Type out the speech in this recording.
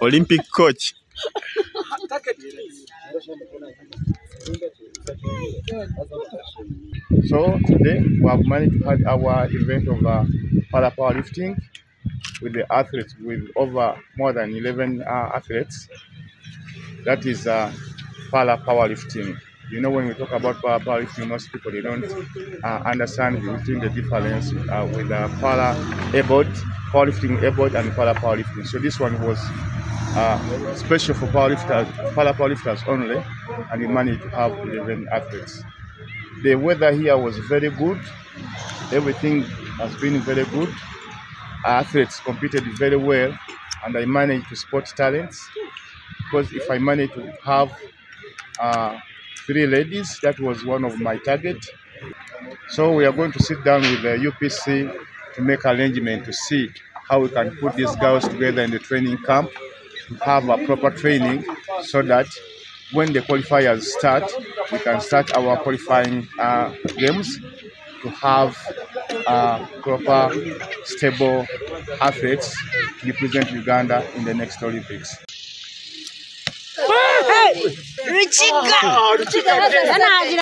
Olympic coach. So today we have managed to have our event of powerlifting with the athletes, with over more than 11 athletes. That is powerlifting. You know, when we talk about powerlifting, most people, they don't understand between the difference with para airboard, powerlifting airboard, and para powerlifting. So this one was special for para powerlifters only, and we managed to have 11 athletes. The weather here was very good. Everything has been very good. Our athletes competed very well, and I managed to spot talents, because if I managed to have 3 ladies, that was one of my targets. So we are going to sit down with the UPC to make arrangement to see how we can put these girls together in the training camp to have a proper training, so that when the qualifiers start, we can start our qualifying games to have proper, stable athletes to represent Uganda in the next Olympics. Hey! Ruchika!